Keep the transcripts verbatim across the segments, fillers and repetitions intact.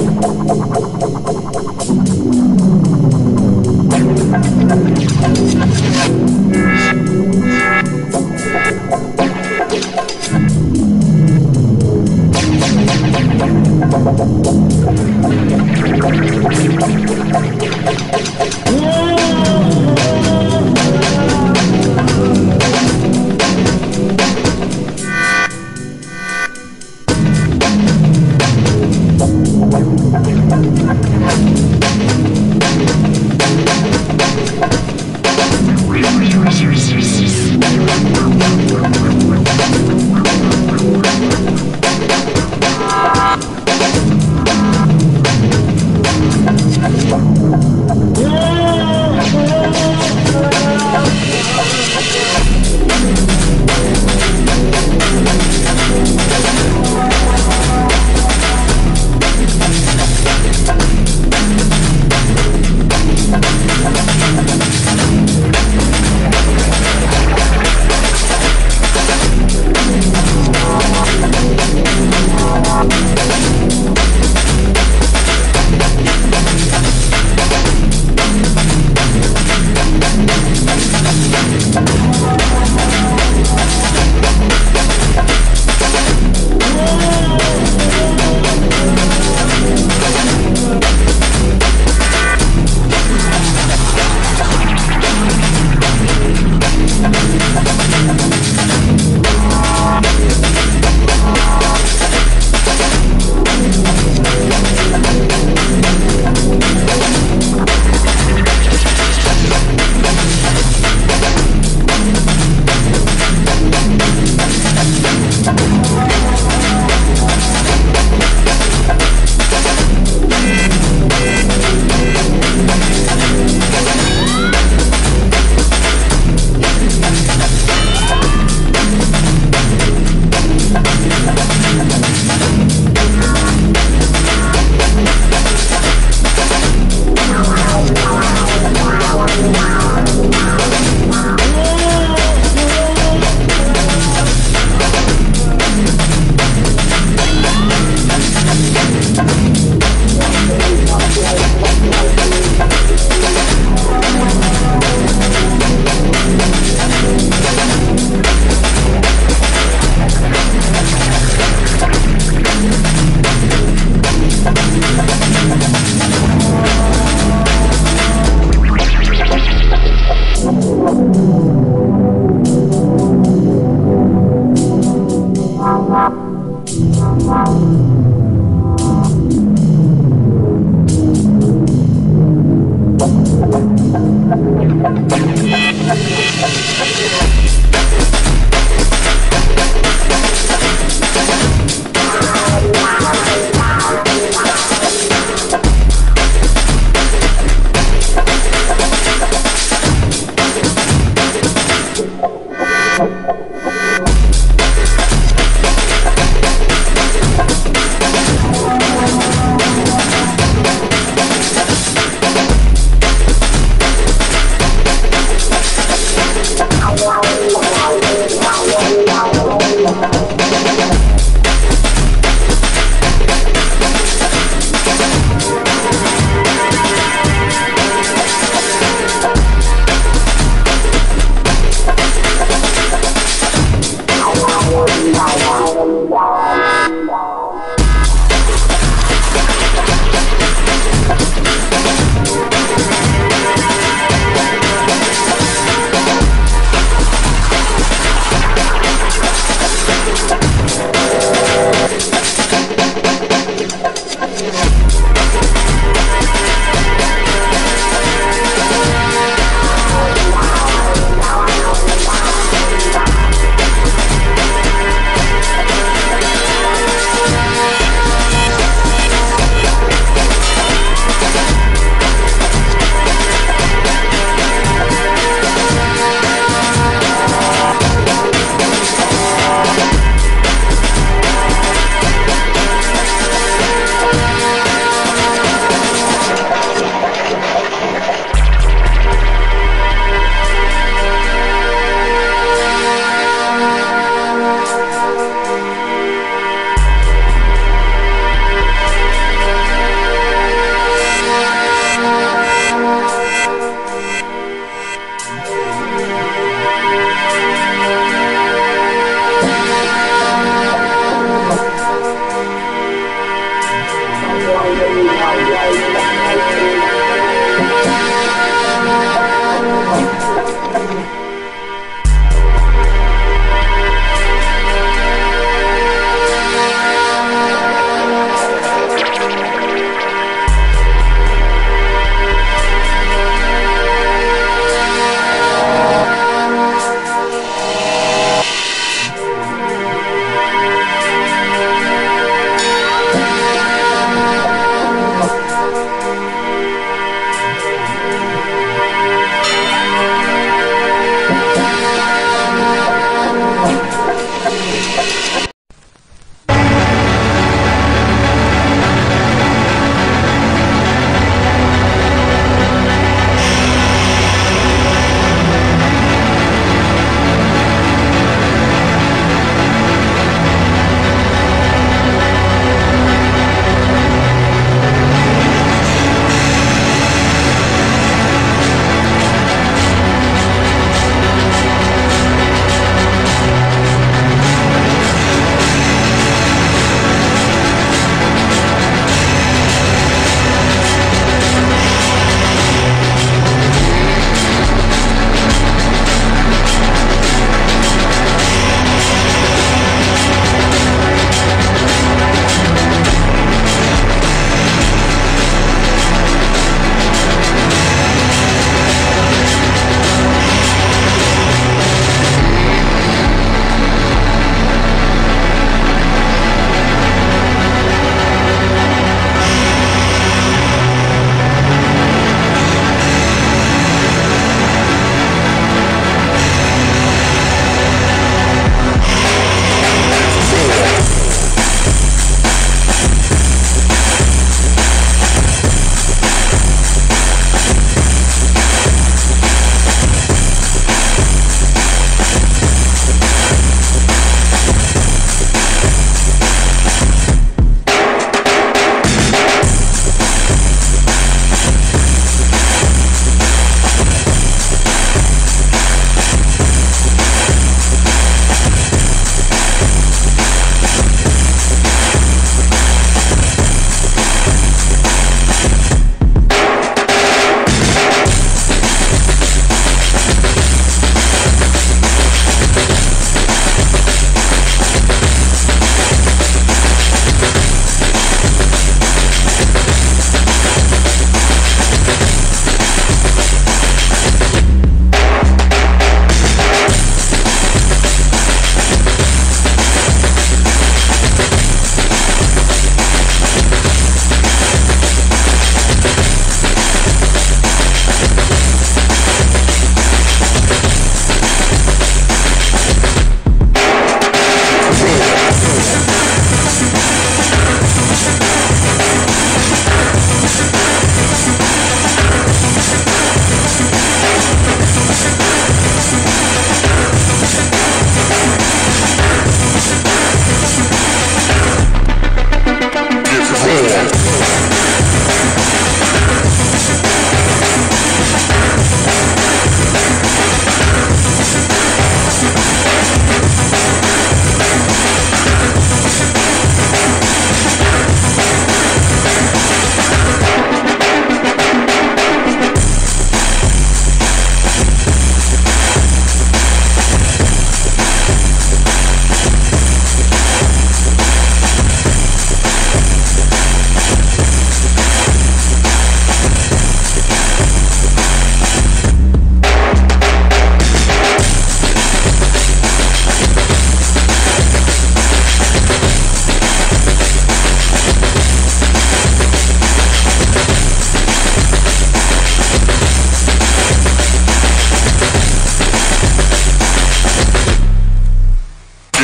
Wow.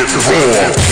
it's wrong.